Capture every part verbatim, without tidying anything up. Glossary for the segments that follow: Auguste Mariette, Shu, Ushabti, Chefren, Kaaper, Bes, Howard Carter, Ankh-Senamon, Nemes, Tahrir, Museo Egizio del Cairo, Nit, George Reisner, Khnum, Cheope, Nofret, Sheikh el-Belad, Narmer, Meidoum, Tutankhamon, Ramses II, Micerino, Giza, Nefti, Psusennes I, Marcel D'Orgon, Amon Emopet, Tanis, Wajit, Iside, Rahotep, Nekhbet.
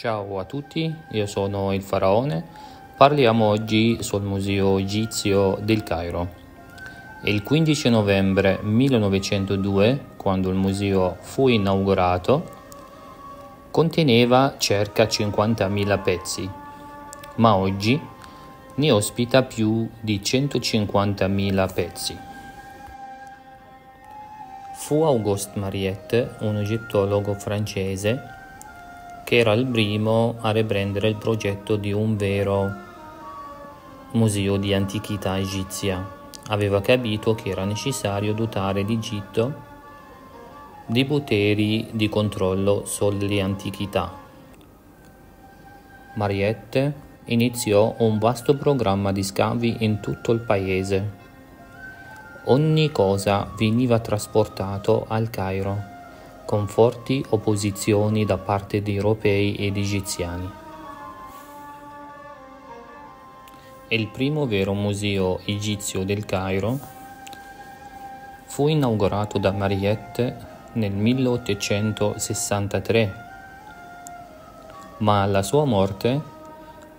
Ciao a tutti, io sono il Faraone. Parliamo oggi sul Museo Egizio del Cairo. È il quindici novembre millenovecentodue, quando il museo fu inaugurato, conteneva circa cinquantamila pezzi, ma oggi ne ospita più di centocinquantamila pezzi. Fu Auguste Mariette, un egittologo francese, che era il primo a riprendere il progetto di un vero museo di antichità egizia. Aveva capito che era necessario dotare l'Egitto di poteri di controllo sulle antichità. Mariette iniziò un vasto programma di scavi in tutto il paese. Ogni cosa veniva trasportato al Cairo, con forti opposizioni da parte di europei ed egiziani. Il primo vero museo egizio del Cairo fu inaugurato da Mariette nel milleottocentosessantatré, ma alla sua morte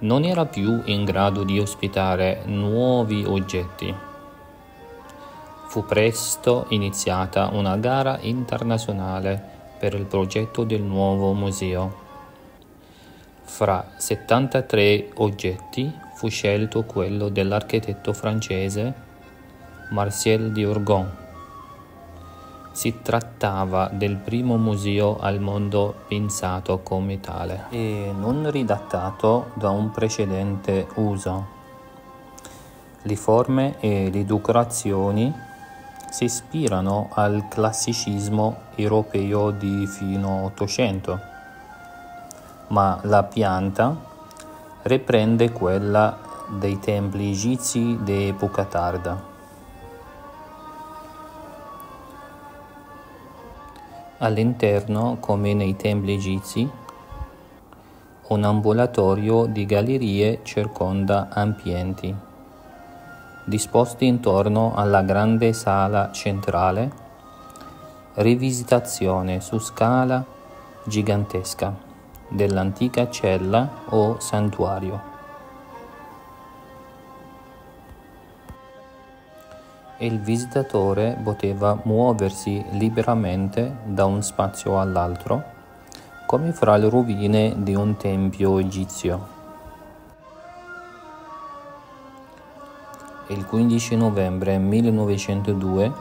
non era più in grado di ospitare nuovi oggetti. Fu presto iniziata una gara internazionale per il progetto del nuovo museo. Fra settantatré oggetti fu scelto quello dell'architetto francese Marcel D'Orgon. Si trattava del primo museo al mondo pensato come tale e non ridattato da un precedente uso. Le forme e le decorazioni si ispirano al classicismo europeo di fino all'Ottocento, ma la pianta riprende quella dei templi egizi d'epoca tarda. All'interno, come nei templi egizi, un ambulatorio di gallerie circonda ambienti, disposti intorno alla grande sala centrale, rivisitazione su scala gigantesca dell'antica cella o santuario. Il visitatore poteva muoversi liberamente da un spazio all'altro, come fra le rovine di un tempio egizio. Il quindici novembre millenovecentodue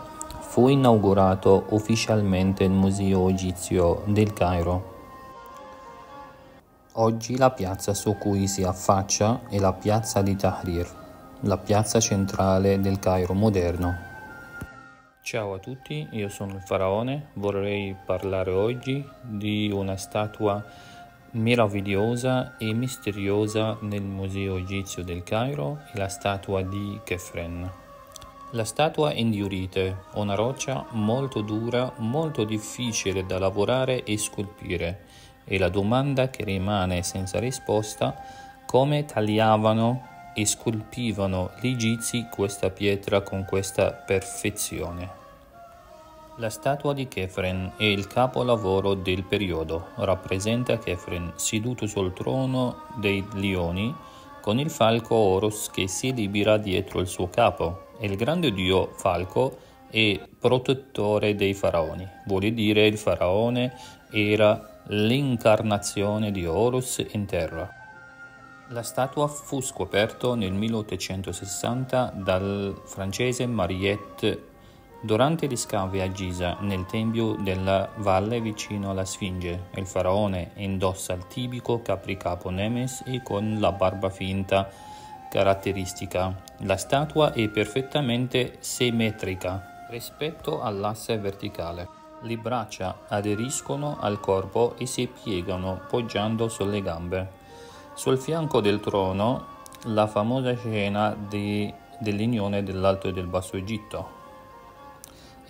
fu inaugurato ufficialmente il Museo Egizio del Cairo. Oggi la piazza su cui si affaccia è la piazza di Tahrir, la piazza centrale del Cairo moderno. Ciao a tutti, io sono il Faraone. Vorrei parlare oggi di una statua meravigliosa e misteriosa nel Museo Egizio del Cairo, è la statua di Chefren. La statua è indurite, una roccia molto dura, molto difficile da lavorare e scolpire. E la domanda che rimane senza risposta: come tagliavano e scolpivano gli egizi questa pietra con questa perfezione? La statua di Chefren è il capolavoro del periodo. Rappresenta Chefren seduto sul trono dei leoni con il falco Horus che si libera dietro il suo capo. Il grande dio falco è protettore dei faraoni. Vuol dire il faraone era l'incarnazione di Horus in terra. La statua fu scoperta nel milleottocentosessanta dal francese Mariette durante gli scavi a Giza, nel tempio della valle vicino alla Sfinge. Il faraone indossa il tipico capricapo Nemes e con la barba finta caratteristica. La statua è perfettamente simmetrica rispetto all'asse verticale. Le braccia aderiscono al corpo e si piegano poggiando sulle gambe. Sul fianco del trono la famosa scena di, dell'unione dell'Alto e del Basso Egitto.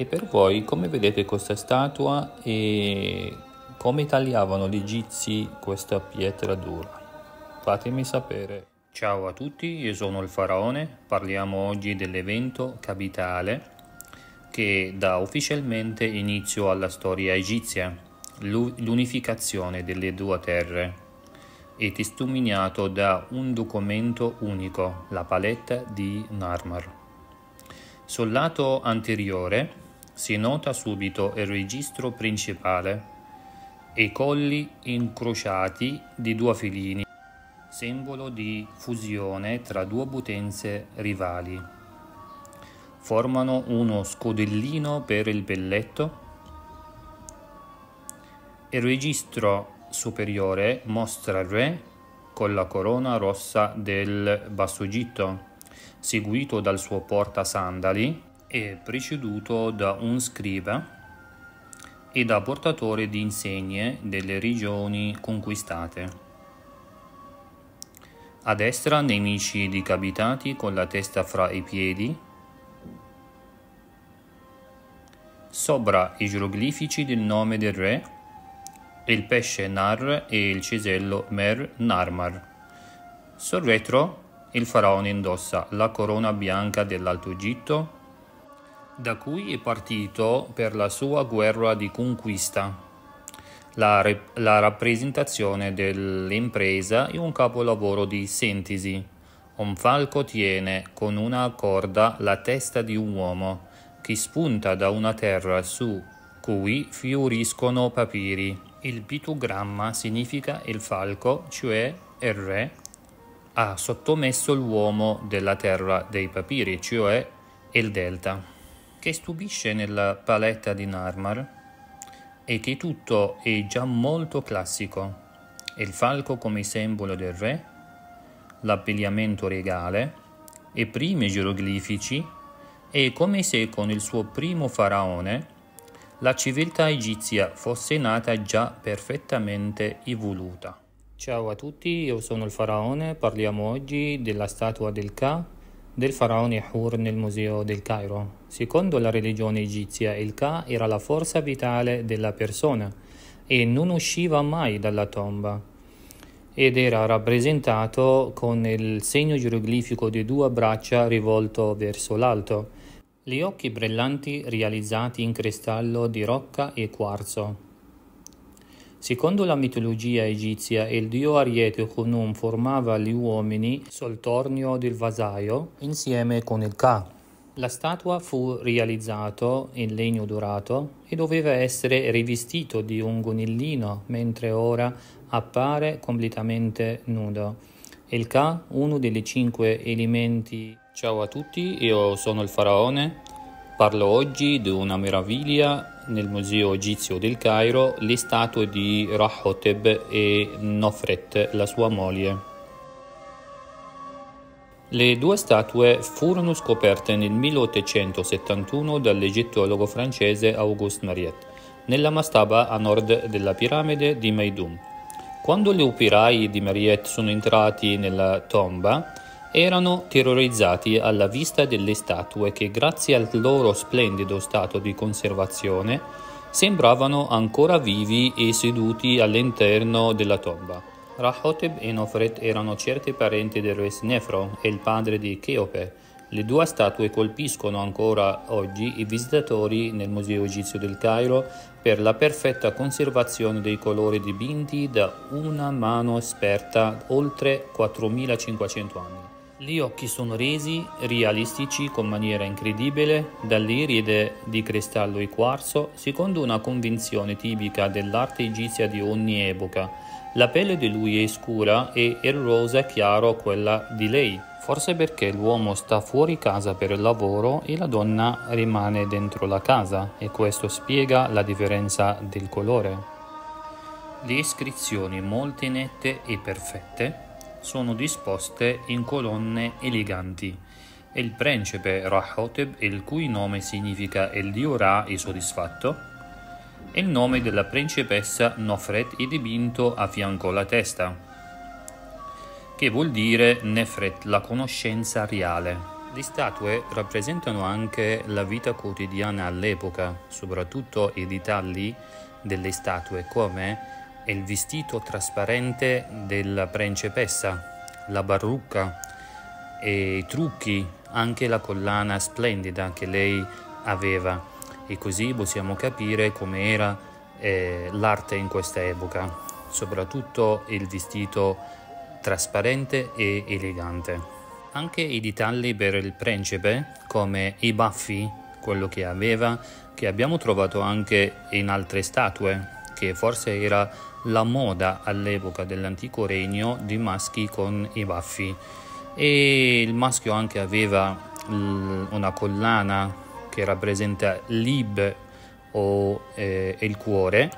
E per voi, come vedete questa statua e come tagliavano gli egizi questa pietra dura? Fatemi sapere. Ciao a tutti, io sono il Faraone. Parliamo oggi dell'evento capitale che dà ufficialmente inizio alla storia egizia, l'unificazione delle due terre. è testimoniato da un documento unico, la paletta di Narmer. Sul lato anteriore si nota subito il registro principale e colli incrociati di due filini, simbolo di fusione tra due potenze rivali. Formano uno scodellino per il belletto. Il registro superiore mostra il re con la corona rossa del Basso Egitto, seguito dal suo portasandali e preceduto da un scriba e da portatore di insegne delle regioni conquistate. A destra nemici decapitati con la testa fra i piedi. Sopra i geroglifici del nome del re, il pesce Nar e il cesello Mer Narmer. Sul retro il faraone indossa la corona bianca dell'Alto Egitto, da cui è partito per la sua guerra di conquista. La, la rappresentazione dell'impresa è un capolavoro di sintesi. Un falco tiene con una corda la testa di un uomo che spunta da una terra su cui fioriscono papiri. Il pitogramma significa il falco, cioè il re, ha sottomesso l'uomo della terra dei papiri, cioè il delta. Che stupisce nella paletta di Narmer è che tutto è già molto classico: il falco come simbolo del re, l'abbigliamento regale, i primi geroglifici e come se con il suo primo faraone la civiltà egizia fosse nata già perfettamente evoluta. Ciao a tutti, io sono il faraone, parliamo oggi della statua del Ka del faraone Hur nel Museo del Cairo. Secondo la religione egizia, il Ka era la forza vitale della persona e non usciva mai dalla tomba, ed era rappresentato con il segno geroglifico di due braccia rivolto verso l'alto, gli occhi brillanti realizzati in cristallo di rocca e quarzo. Secondo la mitologia egizia, il dio Ariete Khnum formava gli uomini sul tornio del vasaio insieme con il Ka. La statua fu realizzata in legno dorato e doveva essere rivestito di un gonnellino, mentre ora appare completamente nudo. Il Ka, uno dei cinque elementi. Ciao a tutti, io sono il faraone. Parlo oggi di una meraviglia nel Museo Egizio del Cairo, le statue di Rahotep e Nofret, la sua moglie. Le due statue furono scoperte nel milleottocentosettantuno dall'egittologo francese Auguste Mariette, nella mastaba a nord della piramide di Meidoum. Quando gli operai di Mariette sono entrati nella tomba, erano terrorizzati alla vista delle statue che, grazie al loro splendido stato di conservazione, sembravano ancora vivi e seduti all'interno della tomba. Rahotep e Nofret erano certi parenti del re Snefron e il padre di Cheope. Le due statue colpiscono ancora oggi i visitatori nel Museo Egizio del Cairo per la perfetta conservazione dei colori dipinti da una mano esperta oltre quattromilacinquecento anni. Gli occhi sono resi realistici con maniera incredibile dalle iride di cristallo e quarzo, secondo una convinzione tipica dell'arte egizia di ogni epoca. La pelle di lui è scura e il rosa chiaro quella di lei, forse perché l'uomo sta fuori casa per il lavoro e la donna rimane dentro la casa, e questo spiega la differenza del colore. Le iscrizioni, molto nette e perfette, sono disposte in colonne eleganti. Il principe Rahotep, il cui nome significa il dio Ra è soddisfatto, il nome della principessa Nofret è dipinto a fianco alla testa, che vuol dire Nefret, la conoscenza reale. Le statue rappresentano anche la vita quotidiana all'epoca, soprattutto i dettagli delle statue come il vestito trasparente della principessa, la parrucca e i trucchi, anche la collana splendida che lei aveva, e così possiamo capire com'era eh, l'arte in questa epoca. soprattutto il vestito trasparente e elegante. Anche i dettagli per il principe, come i baffi, quello che aveva, che abbiamo trovato anche in altre statue, che forse era la moda all'epoca dell'antico regno di maschi con i baffi. E il maschio anche aveva una collana che rappresenta l'ib o eh, il cuore,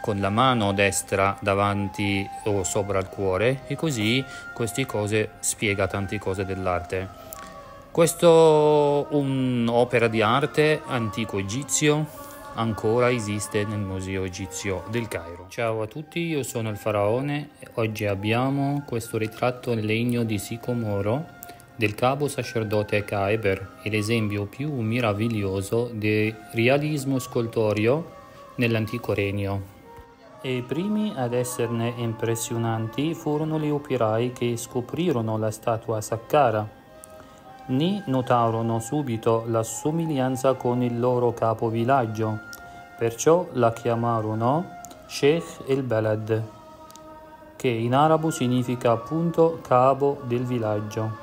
con la mano destra davanti o sopra il cuore, e così queste cose spiega tante cose dell'arte. Questo è un'opera di arte antico egizio, ancora esiste nel Museo Egizio del Cairo. Ciao a tutti, io sono il Faraone. Oggi abbiamo questo ritratto in legno di sicomoro del capo sacerdote Kaaper, l'esempio più meraviglioso di realismo scultoreo nell'antico regno. I primi ad esserne impressionanti furono gli operai che scoprirono la statua Saqqara. Ne notarono subito la somiglianza con il loro capovillaggio, perciò la chiamarono Sheikh el-Belad, che in arabo significa appunto capo del villaggio.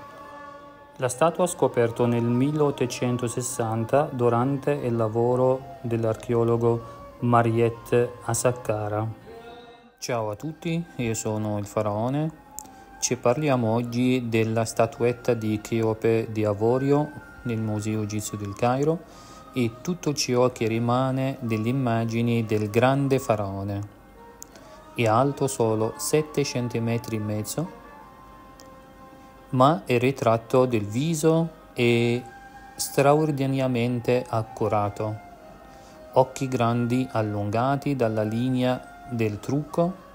La statua scoperta nel milleottocentosessanta durante il lavoro dell'archeologo Mariette a Saqqara. Ciao a tutti, io sono il Faraone. Ci parliamo oggi della statuetta di Cheope di avorio nel Museo Egizio del Cairo e tutto ciò che rimane delle immagini del grande faraone. È alto solo sette centimetri e mezzo, ma il ritratto del viso è straordinariamente accurato. Occhi grandi allungati dalla linea del trucco,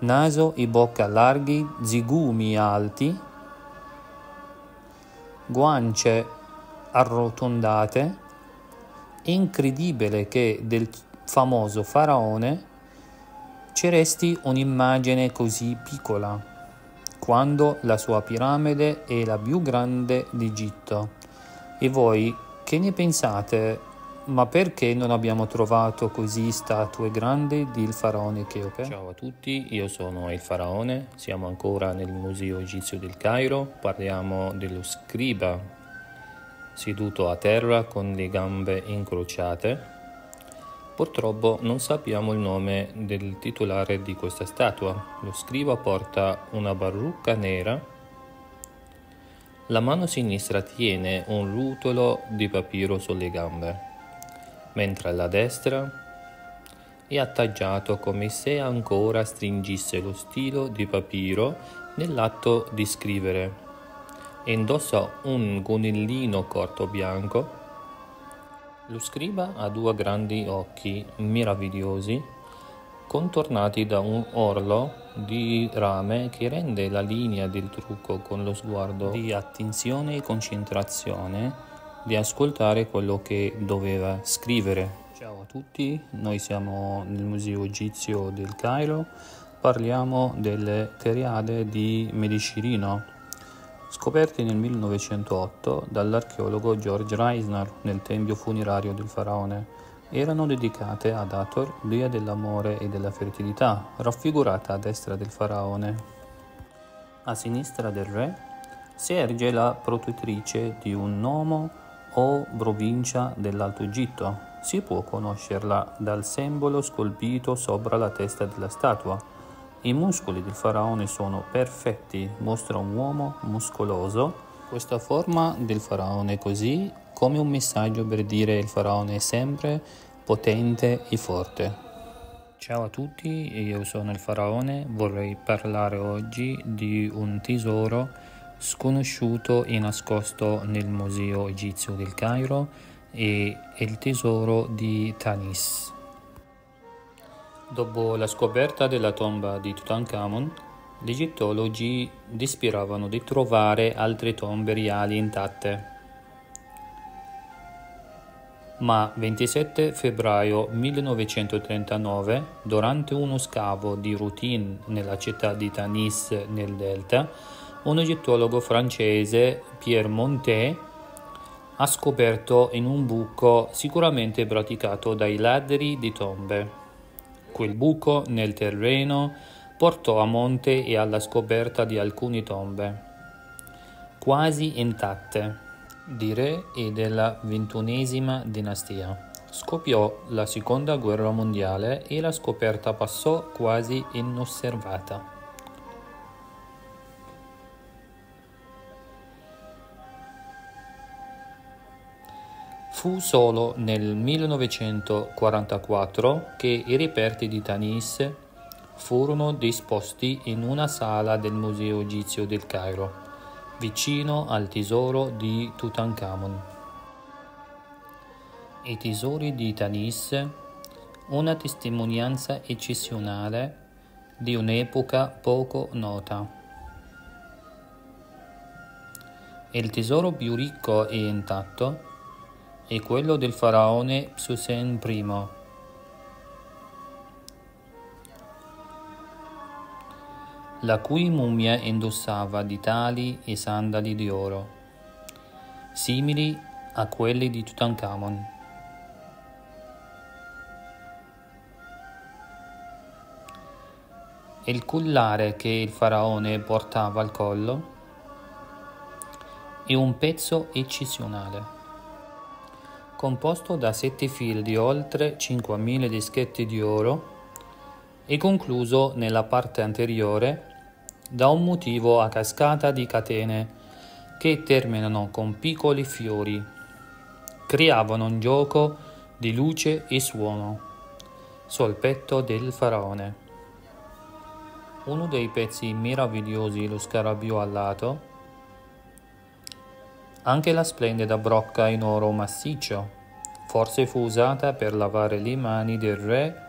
naso e bocca larghi, zigumi alti, guance arrotondate. È incredibile che del famoso faraone ci resti un'immagine così piccola, quando la sua piramide è la più grande d'Egitto. E voi che ne pensate? Ma perché non abbiamo trovato così statue grandi del faraone Cheope? Ciao a tutti, io sono il Faraone, siamo ancora nel Museo Egizio del Cairo, parliamo dello scriba seduto a terra con le gambe incrociate. Purtroppo non sappiamo il nome del titolare di questa statua. Lo scriba porta una parrucca nera, la mano sinistra tiene un rotolo di papiro sulle gambe, mentre la destra è attaggiato come se ancora stringesse lo stilo di papiro nell'atto di scrivere. Indossa un gonnellino corto bianco. Lo scriba ha due grandi occhi meravigliosi, contornati da un orlo di rame che rende la linea del trucco con lo sguardo di attenzione e concentrazione di ascoltare quello che doveva scrivere. Ciao a tutti, noi siamo nel Museo Egizio del Cairo, parliamo delle cariade di Micerino, scoperte nel millenovecentootto dall'archeologo George Reisner nel tempio funerario del faraone. Erano dedicate ad Hathor, dea dell'amore e della fertilità, raffigurata a destra del faraone. A sinistra del re serge la protettrice di un nomo o provincia dell'Alto Egitto. Si può conoscerla dal simbolo scolpito sopra la testa della statua. I muscoli del faraone sono perfetti, mostra un uomo muscoloso. Questa forma del faraone così come un messaggio per dire il faraone è sempre potente e forte. Ciao a tutti, io sono il Faraone, vorrei parlare oggi di un tesoro sconosciuto e nascosto nel Museo Egizio del Cairo, e il tesoro di Tanis. Dopo la scoperta della tomba di Tutankhamon, gli egittologi desideravano di trovare altre tombe reali intatte. Ma ventisette febbraio millenovecentotrentanove, durante uno scavo di routine nella città di Tanis nel delta, un egittologo francese, Pierre Monté, ha scoperto in un buco sicuramente praticato dai ladri di tombe Quel buco nel terreno portò a monte e alla scoperta di alcune tombe, quasi intatte, di re e della ventunesima dinastia. Scoppiò la seconda guerra mondiale e la scoperta passò quasi inosservata. Fu solo nel millenovecentoquarantaquattro che i reperti di Tanis furono disposti in una sala del Museo Egizio del Cairo, vicino al tesoro di Tutankhamon. I tesori di Tanis, una testimonianza eccezionale di un'epoca poco nota. Il tesoro più ricco e intatto è quello del faraone Psusennes I. la cui mummia indossava ditali e sandali di oro, simili a quelli di Tutankhamon. Il collare che il faraone portava al collo è un pezzo eccezionale, composto da sette file di oltre cinquemila dischetti di oro e concluso nella parte anteriore da un motivo a cascata di catene che terminano con piccoli fiori. Creavano un gioco di luce e suono sul petto del faraone. Uno dei pezzi meravigliosi è lo scarabeo alato, anche la splendida brocca in oro massiccio, forse fu usata per lavare le mani del re,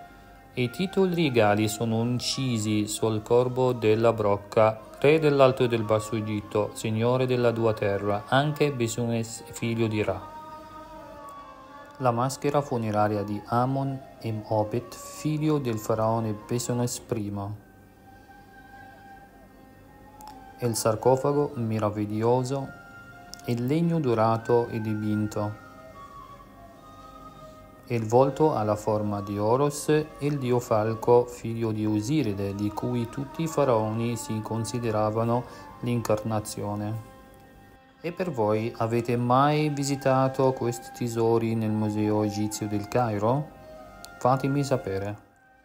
e i titoli regali sono incisi sul corpo della brocca: re dell'Alto e del Basso Egitto, signore della Dua Terra, anche Bisunes figlio di Ra. La maschera funeraria di Amon Emopet, figlio del faraone Bisunes I. Il sarcofago meraviglioso, il legno dorato e dipinto, il volto alla forma di Horus, il dio falco figlio di Osiride, di cui tutti i faraoni si consideravano l'incarnazione. E per voi, avete mai visitato questi tesori nel Museo Egizio del Cairo? Fatemi sapere.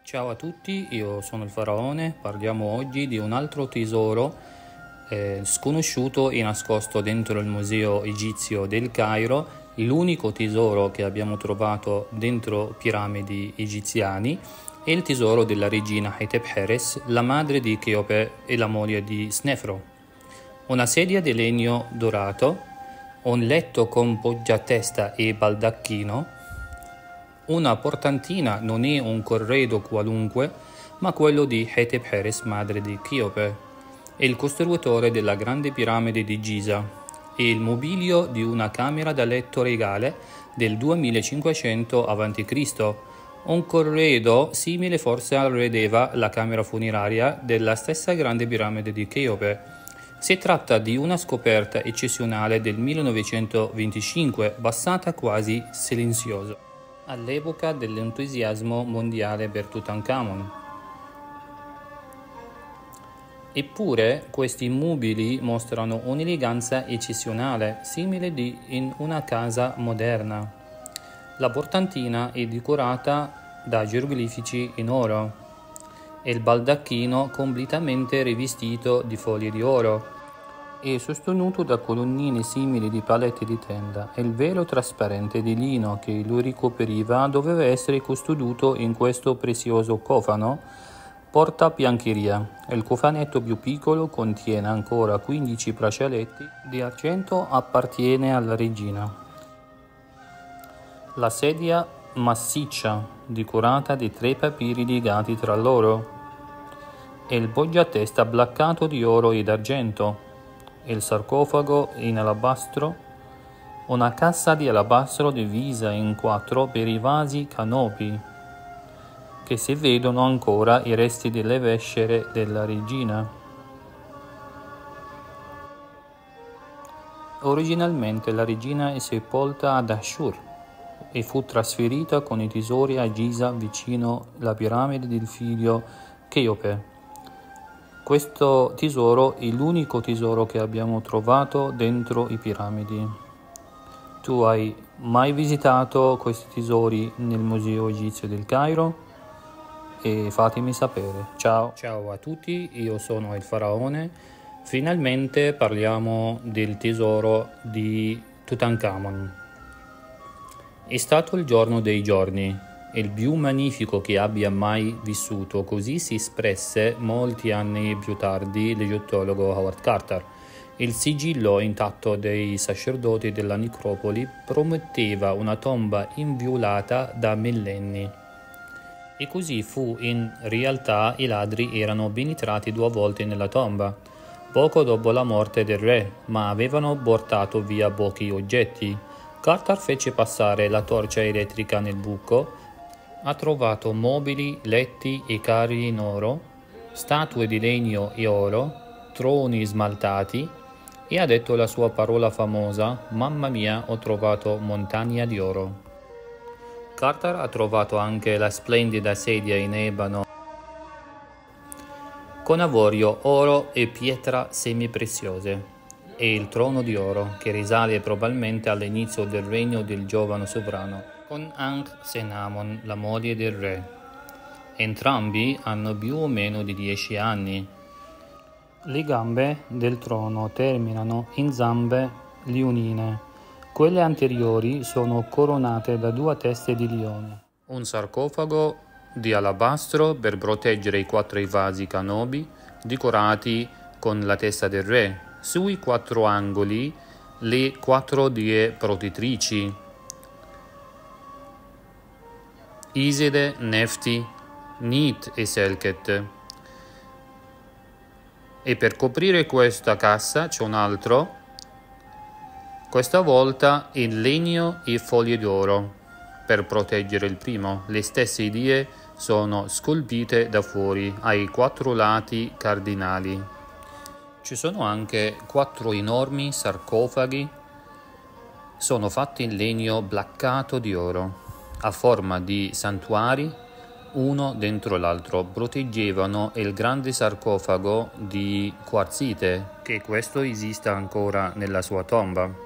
Ciao a tutti, io sono il faraone, parliamo oggi di un altro tesoro Eh, sconosciuto e nascosto dentro il Museo Egizio del Cairo, l'unico tesoro che abbiamo trovato dentro piramidi egiziane è il tesoro della regina Hetepheres, la madre di Cheope e la moglie di Snefron. Una sedia di legno dorato, un letto con poggiatesta e baldacchino, una portantina, non è un corredo qualunque, ma quello di Hetepheres, madre di Cheope, è il costruttore della grande piramide di Giza e il mobilio di una camera da letto regale del duemilacinquecento avanti Cristo Un corredo simile forse arredeva la camera funeraria della stessa grande piramide di Cheope. Si tratta di una scoperta eccezionale del millenovecentoventicinque, passata quasi silenziosa, all'epoca dell'entusiasmo mondiale per Tutankhamon. Eppure questi mobili mostrano un'eleganza eccezionale, simile di in una casa moderna. La portantina è decorata da geroglifici in oro e il baldacchino completamente rivestito di foglie di oro e sostenuto da colonnine simili di paletti di tenda. Il velo trasparente di lino che lo ricopriva doveva essere custodito in questo prezioso cofano porta biancheria. Il cofanetto più piccolo contiene ancora quindici braccialetti di argento, appartiene alla regina. La sedia massiccia, decorata di tre papiri legati tra loro, e il poggiatesta blaccato di oro ed argento, il sarcofago in alabastro, una cassa di alabastro divisa in quattro per i vasi canopi, che si vedono ancora i resti delle viscere della regina. Originalmente la regina è sepolta ad Ashur, e fu trasferita con i tesori a Giza vicino la piramide del figlio Cheope. Questo tesoro è l'unico tesoro che abbiamo trovato dentro i piramidi. Tu hai mai visitato questi tesori nel Museo Egizio del Cairo? E fatemi sapere. Ciao! Ciao a tutti, io sono il Faraone. Finalmente parliamo del tesoro di Tutankhamon. È stato il giorno dei giorni, il più magnifico che abbia mai vissuto, così si espresse molti anni più tardi l'egittologo Howard Carter. Il sigillo intatto dei sacerdoti della necropoli prometteva una tomba inviolata da millenni. E così fu. In realtà i ladri erano penetrati due volte nella tomba, poco dopo la morte del re, ma avevano portato via pochi oggetti. Carter fece passare la torcia elettrica nel buco, ha trovato mobili, letti e carri in oro, statue di legno e oro, troni smaltati e ha detto la sua parola famosa: «Mamma mia, ho trovato montagna di oro». Carter ha trovato anche la splendida sedia in ebano con avorio, oro e pietra semipreziose, e il trono di oro, che risale probabilmente all'inizio del regno del giovane sovrano, con Ankh-Senamon, la moglie del re. Entrambi hanno più o meno di dieci anni. Le gambe del trono terminano in zampe leonine, quelle anteriori sono coronate da due teste di leone. Un sarcofago di alabastro per proteggere i quattro vasi canopi decorati con la testa del re, sui quattro angoli le quattro die protettrici Iside, Nefti, Nit e Selket. E per coprire questa cassa c'è un altro, questa volta in legno e foglie d'oro per proteggere il primo. Le stesse idee sono scolpite da fuori ai quattro lati cardinali. Ci sono anche quattro enormi sarcofagi, sono fatti in legno blaccato di oro, a forma di santuari, uno dentro l'altro. Proteggevano il grande sarcofago di quarzite, che questo esista ancora nella sua tomba.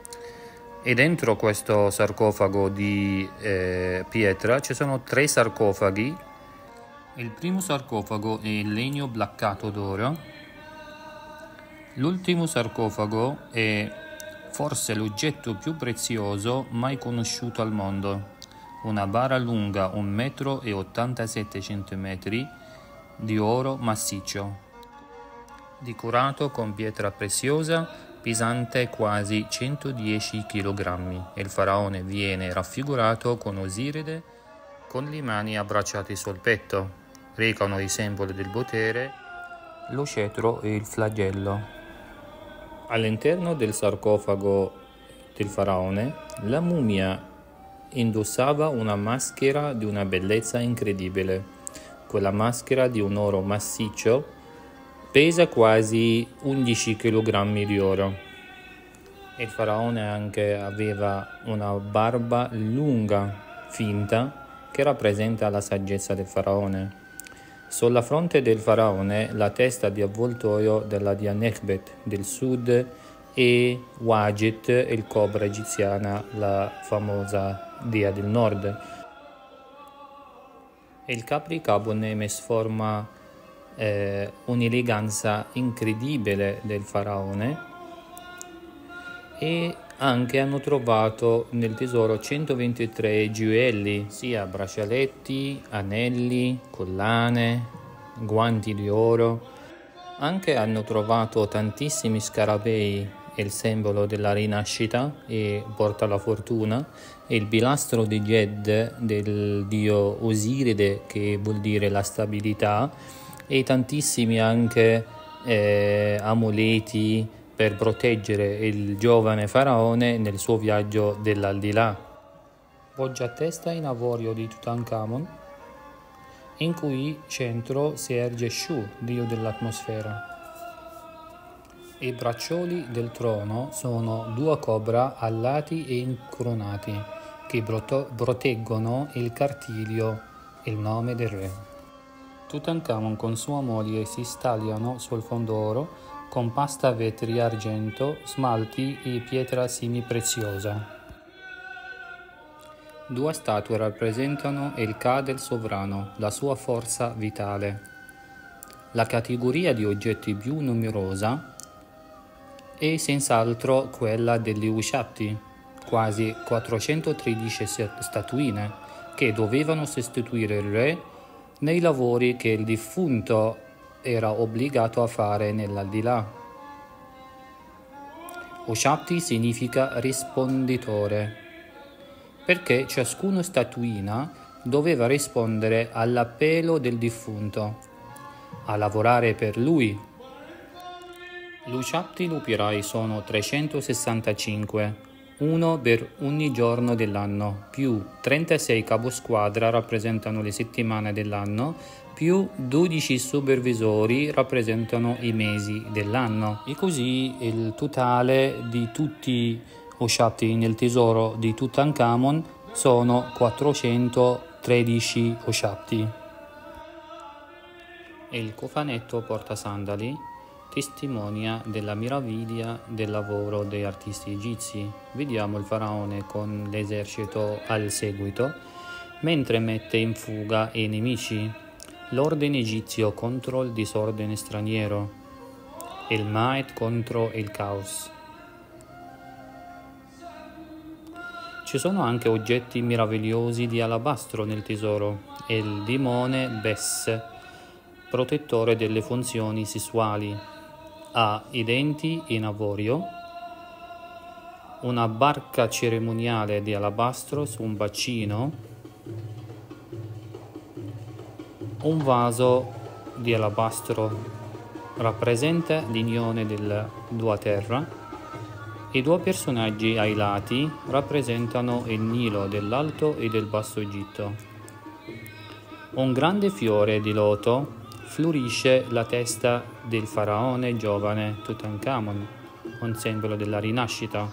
E dentro questo sarcofago di eh, pietra ci sono tre sarcofaghi. Il primo sarcofago è in legno blaccato d'oro, l'ultimo sarcofago è forse l'oggetto più prezioso mai conosciuto al mondo, una bara lunga un metro e ottantasette centimetri di oro massiccio, decorato con pietra preziosa pesante quasi centodieci chilogrammi. Il faraone viene raffigurato con Osiride con le mani abbracciate sul petto. Recano i simboli del potere, lo scettro e il flagello. All'interno del sarcofago del faraone, la mummia indossava una maschera di una bellezza incredibile. Quella maschera di un oro massiccio pesa quasi undici chilogrammi di oro. Il faraone anche aveva una barba lunga, finta, che rappresenta la saggezza del faraone. Sulla fronte del faraone la testa di avvoltoio della dea Nekhbet del sud e Wajit, il cobra egiziana, la famosa dea del nord. Il capricapo Nemes forma Eh, un'eleganza incredibile del faraone. E anche hanno trovato nel tesoro centoventitré gioielli, sia braccialetti, anelli, collane, guanti di oro. Anche hanno trovato tantissimi scarabei, il simbolo della rinascita e porta la fortuna, e il pilastro di Jed del dio Osiride, che vuol dire la stabilità, e tantissimi anche eh, amuleti per proteggere il giovane faraone nel suo viaggio dell'aldilà. Poggiatesta in avorio di Tutankhamon, in cui centro si erge Shu, dio dell'atmosfera. I braccioli del trono sono due cobra alati e incronati, che broto- proteggono il cartiglio e il nome del re. Tutankhamon con sua moglie si stagliano sul fondo oro con pasta, vetri, argento, smalti e pietra semipreziosa. Due statue rappresentano il Ka del sovrano, la sua forza vitale. La categoria di oggetti più numerosa è senz'altro quella degli Ushabti, quasi quattrocentotredici statuine che dovevano sostituire il re nei lavori che il defunto era obbligato a fare nell'aldilà. Ushabti significa risponditore, perché ciascuna statuina doveva rispondere all'appello del defunto a lavorare per lui. Gli Ushabti lupirai sono trecentosessantacinque, uno per ogni giorno dell'anno, più trentasei caposquadra rappresentano le settimane dell'anno, più dodici supervisori rappresentano i mesi dell'anno. E così il totale di tutti gli Ushabti nel tesoro di Tutankhamon sono quattrocentotredici Ushabti. Il cofanetto portasandali testimonia della meraviglia del lavoro degli artisti egizi. Vediamo il faraone con l'esercito al seguito, mentre mette in fuga i nemici, l'ordine egizio contro il disordine straniero, il Maet contro il caos. Ci sono anche oggetti meravigliosi di alabastro nel tesoro, il demone Bes, protettore delle funzioni sessuali, ha i denti in avorio, una barca cerimoniale di alabastro su un bacino, un vaso di alabastro rappresenta l'unione delle due terre, i due personaggi ai lati rappresentano il Nilo dell'Alto e del Basso Egitto. Un grande fiore di loto fiorisce la testa del faraone giovane Tutankhamon, un simbolo della rinascita.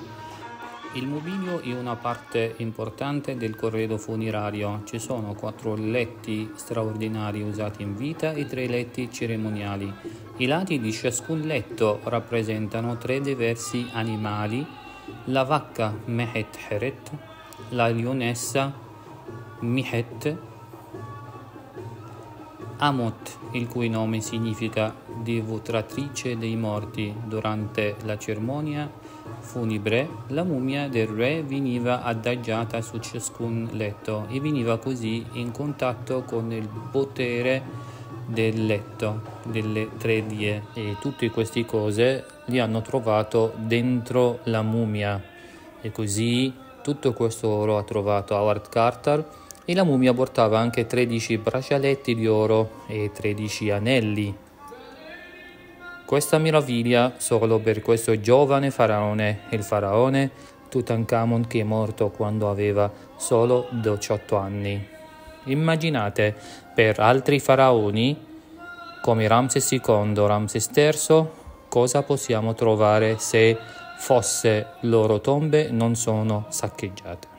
Il mobilio è una parte importante del corredo funerario. Ci sono quattro letti straordinari usati in vita e tre letti cerimoniali. I lati di ciascun letto rappresentano tre diversi animali: la vacca Mehet-Heret, la lionessa Mihet, Amot, il cui nome significa devotratrice dei morti. Durante la cerimonia funebre, la mummia del re veniva adagiata su ciascun letto e veniva così in contatto con il potere del letto delle tre die. E tutte queste cose li hanno trovato dentro la mummia. E così tutto questo oro ha trovato Howard Carter. E la mummia portava anche tredici braccialetti di oro e tredici anelli. Questa meraviglia solo per questo giovane faraone, il faraone Tutankhamon, che è morto quando aveva solo diciotto anni. Immaginate per altri faraoni come Ramses secondo, Ramses terzo, cosa possiamo trovare se fosse loro tombe non sono saccheggiate.